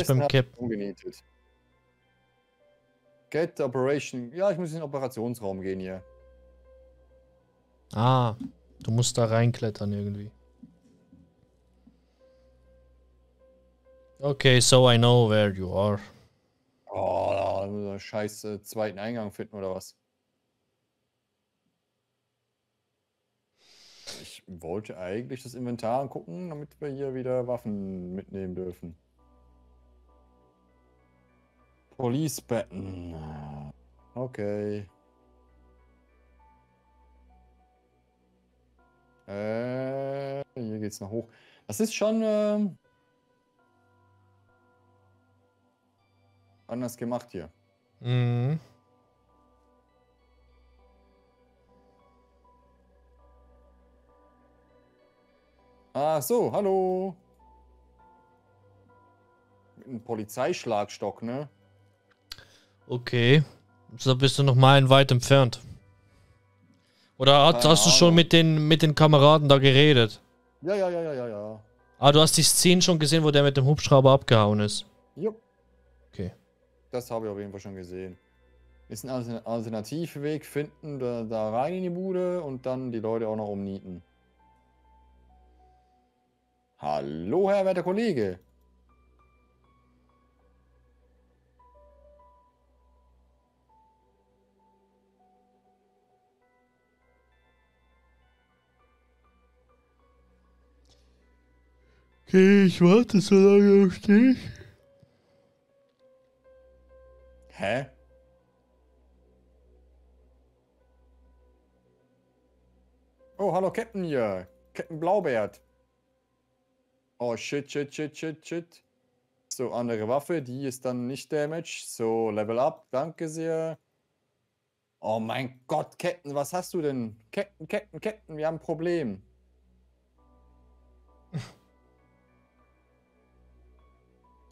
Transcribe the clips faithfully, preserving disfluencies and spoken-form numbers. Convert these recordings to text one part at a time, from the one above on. ich beim Cap. Get the Operation. Ja, ich muss in den Operationsraum gehen hier. Ah, du musst da reinklettern irgendwie. Okay, so I know where you are. Oh, da muss man scheiß äh, zweiten Eingang finden oder was? Ich wollte eigentlich das Inventar angucken, damit wir hier wieder Waffen mitnehmen dürfen. Police Batten. Okay. Äh, hier geht's noch hoch. Das ist schon äh, anders gemacht hier. Mhm. Ach so, hallo. Mit einem Polizeischlagstock, ne? Okay. So bist du noch mal weit entfernt. Oder hast, hast du schon mit den, mit den Kameraden da geredet? Ja, ja, ja, ja, ja. Ah, du hast die Szene schon gesehen, wo der mit dem Hubschrauber abgehauen ist? Jo. Okay. Das habe ich auf jeden Fall schon gesehen. Ist ein Alternativweg finden, da, da rein in die Bude und dann die Leute auch noch umnieten. Hallo, Herr werter Kollege. Okay, ich warte so lange auf dich. Hä? Oh, hallo, Captain hier. Captain Blaubart. Oh, shit, shit, shit, shit, shit. So, andere Waffe, die ist dann nicht damaged. So, Level Up, danke sehr. Oh mein Gott, Captain, was hast du denn? Captain, Captain, Captain, wir haben ein Problem.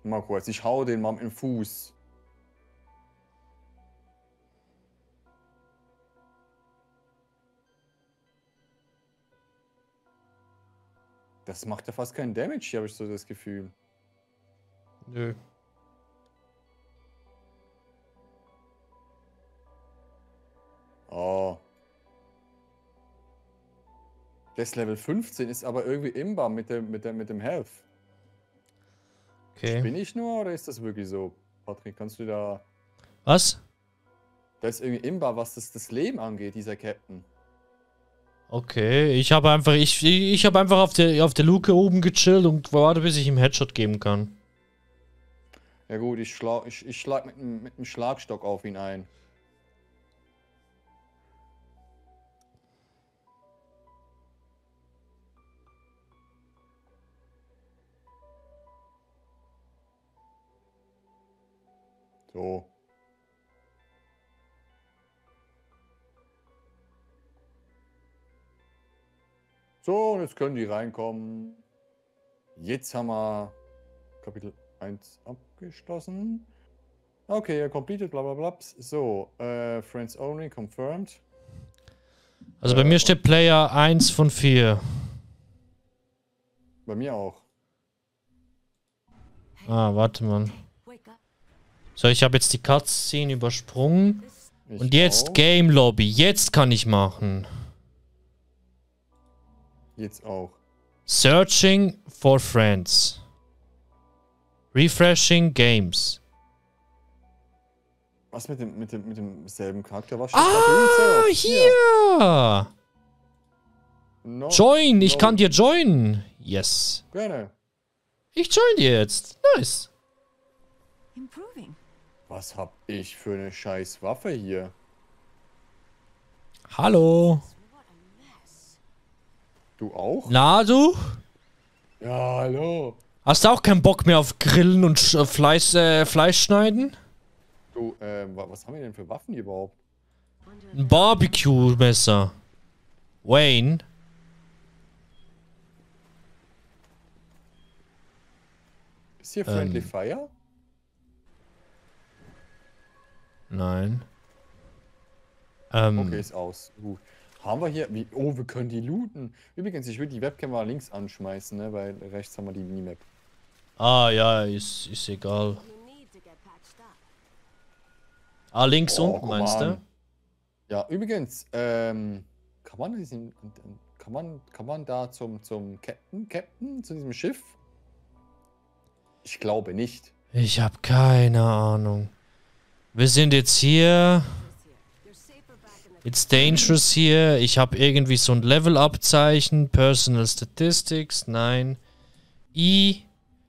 Mal kurz, ich hau den mal im Fuß. Das macht ja fast keinen Damage, hier habe ich so das Gefühl. Nö. Oh. Das Level fünfzehn ist aber irgendwie imbar mit dem, mit dem, mit dem Health. Okay. Bin ich nur oder ist das wirklich so? Patrick, kannst du da... Was? Das ist irgendwie imbar, was das, das Leben angeht, dieser Captain. Okay, ich habe einfach, ich, ich habe einfach auf der, auf der Luke oben gechillt und warte, bis ich ihm Headshot geben kann. Ja gut, ich schlag, ich, ich schlag mit einem mit einem Schlagstock auf ihn ein. So. So, und jetzt können die reinkommen. Jetzt haben wir Kapitel eins abgeschlossen. Okay, completed, bla bla bla. So, äh, Friends Only, confirmed. Also bei äh, mir steht Player eins von vier. Bei mir auch. Ah, warte mal. So, ich habe jetzt die Cutscene übersprungen. Ich und jetzt auch. Game Lobby. Jetzt kann ich machen. Jetzt auch. Searching for friends. Refreshing games. Was mit dem, mit dem, mit dem selben Charakter? Was steht ah, hier! No, join! No. Ich kann dir joinen! Yes. Gerne. Ich join dir jetzt. Nice. Improving. Was hab ich für eine scheiß Waffe hier? Hallo. Du auch? Na, du? Ja, hallo. Hast du auch keinen Bock mehr auf Grillen und Sch Fleisch, äh, Fleisch schneiden? Du, äh, was haben wir denn für Waffen hier überhaupt? Ein Barbecue-Messer. Wayne. Ist hier Friendly ähm. Fire? Nein. Ähm. Okay, ist aus. Gut. Haben wir hier... Wie, oh, wir können die looten. Übrigens, ich würde die Webcam mal links anschmeißen, ne? Weil rechts haben wir die Minimap. Ah ja, ist, ist egal. Ah, links oh, unten meinst du? Ja, übrigens, ähm, kann man diesen, kann man, kann man da zum, zum Captain, Captain, zu diesem Schiff? Ich glaube nicht. Ich habe keine Ahnung. Wir sind jetzt hier. It's dangerous here. Ich habe irgendwie so ein Level-Up-Zeichen. Personal Statistics. Nein. I.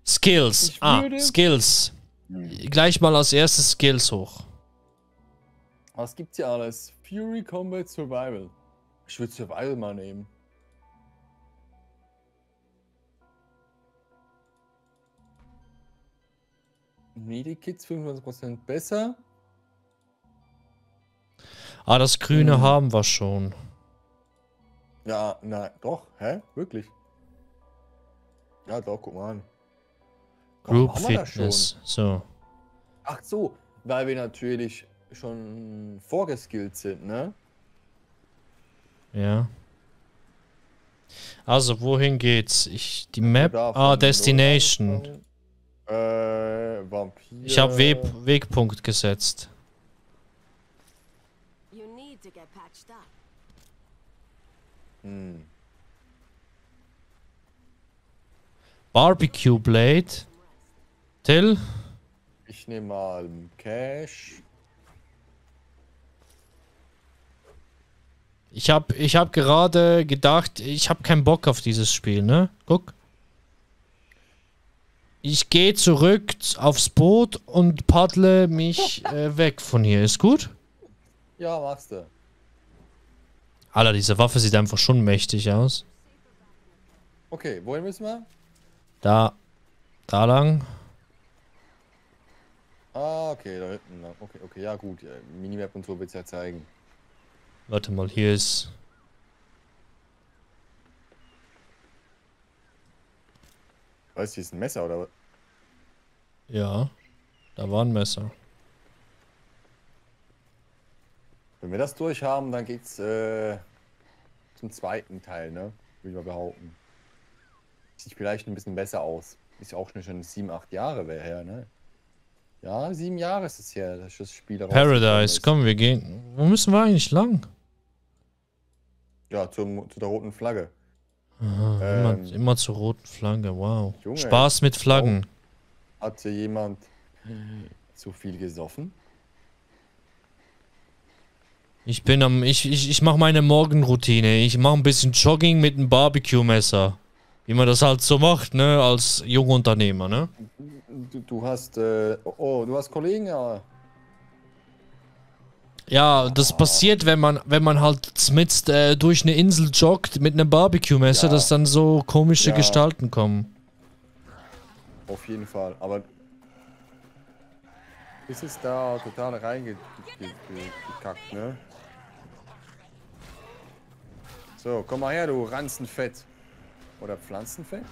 Skills. Ah, Skills. Gleich mal als erstes Skills hoch. Was gibt's hier alles? Fury, Combat, Survival. Ich würde Survival mal nehmen. Medikits fünfundzwanzig Prozent besser. Ah, das Grüne hm. haben wir schon. Ja, nein, doch, hä? Wirklich? Ja, doch, guck mal an. Group Komm, Fitness, so. Ach so, weil wir natürlich schon vorgeskillt sind, ne? Ja. Also, wohin geht's? Ich, die Map, ah, Destination. Äh, Vampir. Ich habe Weg, Wegpunkt gesetzt. Hm. Barbecue Blade. Till? Ich nehme mal Cash. Ich habe ich hab gerade gedacht, ich habe keinen Bock auf dieses Spiel, ne? Guck. Ich gehe zurück aufs Boot und paddle mich äh, weg von hier. Ist gut? Ja, machst du. Alter, diese Waffe sieht einfach schon mächtig aus. Okay, wohin müssen wir? Da. Da lang. Ah, okay, da hinten. Okay, okay, ja gut. Minimap und so wird es ja zeigen. Warte mal, hier ist... Weißt du, hier ist ein Messer, oder was? Ja, da war ein Messer. Wenn wir das durch haben, dann geht's äh, zum zweiten Teil, ne? Würde ich mal behaupten. Sieht vielleicht ein bisschen besser aus. Ist ja auch schon sieben, acht Jahre her, ne? Ja, sieben Jahre ist es her, dass das Spiel Paradise, komm, wir gehen. Wo müssen wir eigentlich lang? Ja, zum, zu der roten Flagge. Aha, ähm, immer, immer zur roten Flagge, wow. Junge, Spaß mit Flaggen. Hatte jemand zu viel gesoffen? Ich bin am. Ich, ich, ich mache meine Morgenroutine. Ich mache ein bisschen Jogging mit einem Barbecue-Messer. Wie man das halt so macht, ne, als Jungunternehmer, ne? Du, du hast, äh, oh, du hast Kollegen, ja. Ja, das ah. passiert, wenn man, wenn man halt mit, äh, durch eine Insel joggt mit einem Barbecue-Messer, ja. dass dann so komische ja. Gestalten kommen. Auf jeden Fall, aber... Ist es da total reingekackt, ne? So, komm mal her, du Ranzenfett. Oder Pflanzenfett?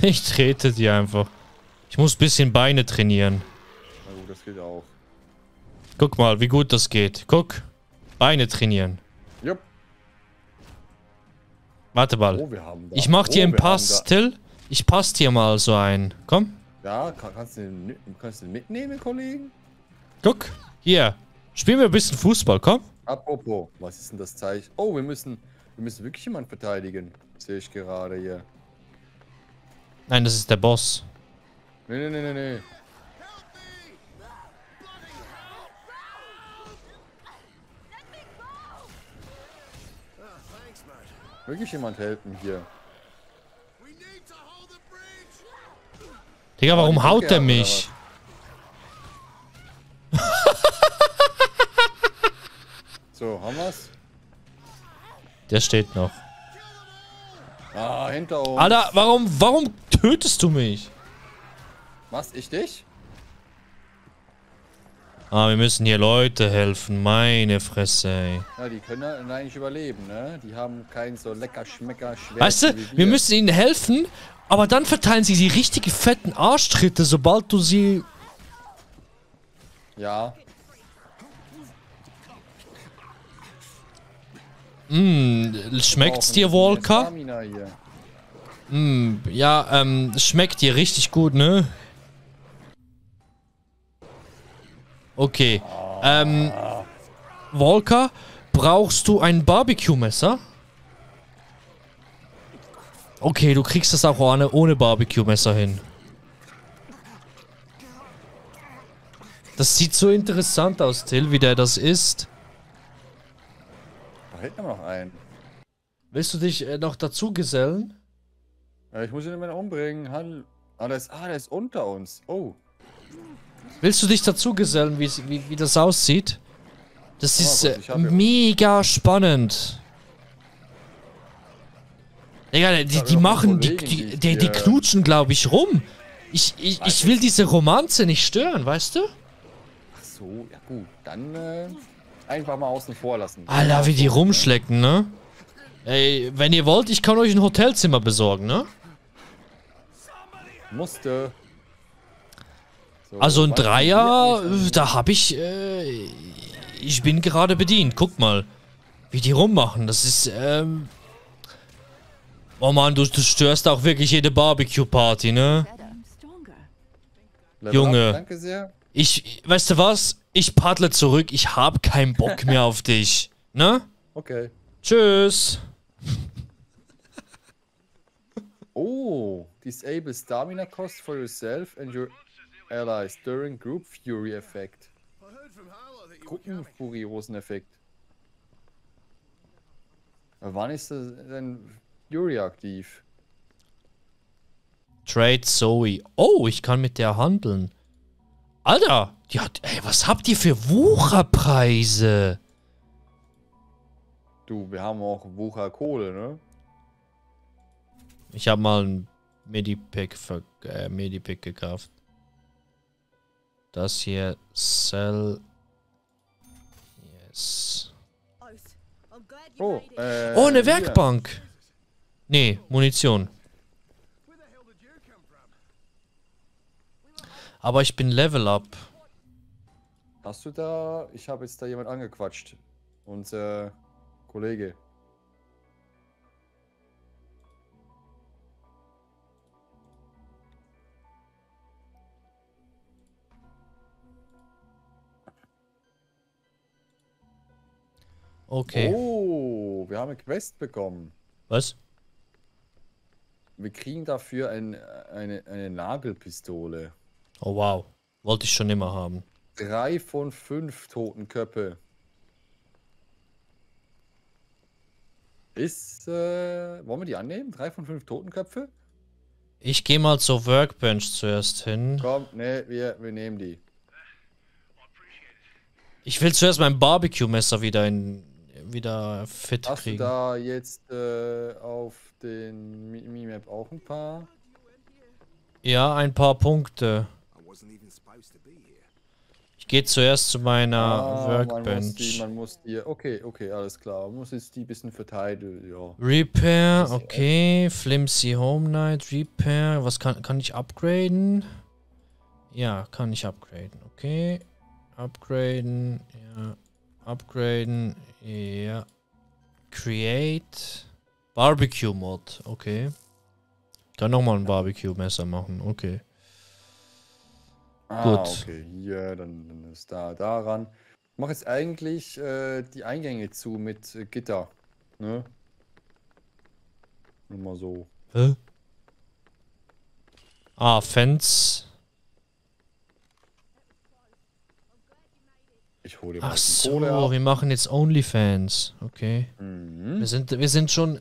Ich trete die einfach. Ich muss ein bisschen Beine trainieren. Na gut, das geht auch. Guck mal, wie gut das geht. Guck. Beine trainieren. Jupp. Warte mal. Oh, wir haben da. Ich mach oh, dir einen Pass, Till. Ich passe dir mal so ein. Komm. Ja, kann, kannst, du den, kannst du den mitnehmen, Kollegen? Guck, hier. Spielen wir ein bisschen Fußball, komm. Apropos, was ist denn das Zeichen? Oh, wir müssen, wir müssen wirklich jemanden verteidigen. Sehe ich gerade hier. Nein, das ist der Boss. Nee, nee, nee, nee, nee. Wirklich jemand helfen hier. Digga, warum haut er mich? So, haben wir's? Der steht noch. Ah, hinter uns. Alter, warum, warum tötest du mich? Was, ich dich? Ah, wir müssen hier Leute helfen, meine Fresse, ey. Ja, die können eigentlich überleben, ne? Die haben keinen so lecker Schmecker Schwert. Weißt du, wir müssen ihnen helfen, aber dann verteilen sie die richtigen fetten Arschtritte, sobald du sie... Ja. Mm, schmeckt's dir, Walker? Mm, ja, ähm, schmeckt dir richtig gut, ne? Okay. Ähm, Walker, brauchst du ein Barbecue-Messer? Okay, du kriegst das auch ohne, ohne Barbecue-Messer hin. Das sieht so interessant aus, Till, wie der das isst. Da hält noch einen. Willst du dich äh, noch dazu gesellen? Ja, ich muss ihn immer noch umbringen. Han ah, der ist, ah, der ist unter uns. Oh. Willst du dich dazu gesellen, wie, wie, wie das aussieht? Das oh, ist gut, äh, mega spannend. Digga, die, die machen, die, die, die, die knutschen, glaube ich, rum. Ich, ich, ich will diese Romanze nicht stören, weißt du? Ach so, ja gut, dann äh, einfach mal außen vor lassen. Alter, wie die rumschlecken, ne? Ey, wenn ihr wollt, ich kann euch ein Hotelzimmer besorgen, ne? Musste. So, also ein Dreier, da hab ich, äh, ich bin gerade bedient. Guck mal, wie die rummachen. Das ist, ähm... oh Mann, du, du störst auch wirklich jede Barbecue-Party, ne? Junge, danke sehr. Ich, weißt du was? Ich paddle zurück, ich hab keinen Bock mehr auf dich. Ne? Okay. Tschüss. Oh, disable stamina cost for yourself and your allies during group fury effect. Gruppenfuriosen-Effekt. Wann ist das denn Fury aktiv? Trade Zoe. Oh, ich kann mit der handeln. Alter, die hat, ey, was habt ihr für Wucherpreise? Du, wir haben auch Wucherkohle, ne? Ich habe mal ein Medipack ver, äh, Medipack gekauft. Das hier sell. Yes. Oh, äh, oh, eine Werkbank. Hier. Nee, Munition. Aber ich bin Level Up. Hast du da... Ich habe jetzt da jemand angequatscht. Unser äh, Kollege. Okay. Oh, wir haben eine Quest bekommen. Was? Wir kriegen dafür ein, eine, eine Nagelpistole. Oh wow, wollte ich schon immer haben. Drei von fünf Totenköpfe. Ist, äh, wollen wir die annehmen? Drei von fünf Totenköpfe? Ich gehe mal zur Workbench zuerst hin. Komm, ne, wir, wir nehmen die. Ich will zuerst mein Barbecue-Messer wieder in, wieder fit Hast kriegen. Hast du da jetzt, äh, auf den Minimap auch ein paar? Ja, ein paar Punkte. Ich gehe zuerst zu meiner ah, Workbench. Man muss die, man muss die, okay, okay, alles klar. Man muss jetzt die ein bisschen verteilen, ja. Repair, okay. Flimsy Home Knight, Repair. Was kann, kann ich upgraden? Ja, kann ich upgraden, okay. Upgraden, ja. Upgraden, ja. Create. Barbecue Mod, okay. Dann nochmal ein Barbecue-Messer machen, okay. Ah, gut. Okay, ja, dann, dann ist da daran. Ich mache jetzt eigentlich äh, die Eingänge zu mit äh, Gitter, ne? Nur mal so. Hä? Ah, Fans. Ich hole Ach so, wir machen jetzt OnlyFans, okay. Mhm. Wir sind, wir sind schon,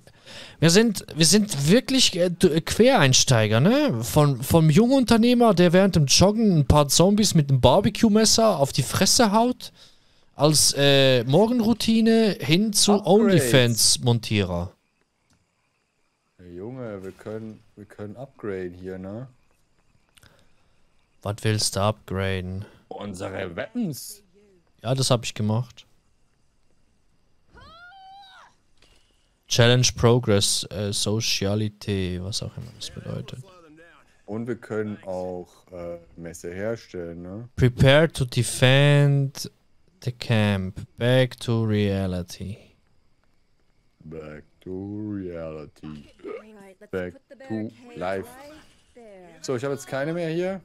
wir sind, wir sind wirklich äh, Quereinsteiger, ne? Von, vom Jungunternehmer, der während dem Joggen ein paar Zombies mit einem Barbecue-Messer auf die Fresse haut, als äh, Morgenroutine hin zu OnlyFans-Montierer. Hey Junge, wir können, wir können upgraden hier, ne? Was willst du upgraden? Unsere Weapons. Ja, das habe ich gemacht. Challenge Progress, äh, Sociality, was auch immer das bedeutet. Und wir können auch äh, Messer herstellen, ne? Prepare to defend the camp. Back to reality. Back to reality. Back to life. So, ich habe jetzt keine mehr hier.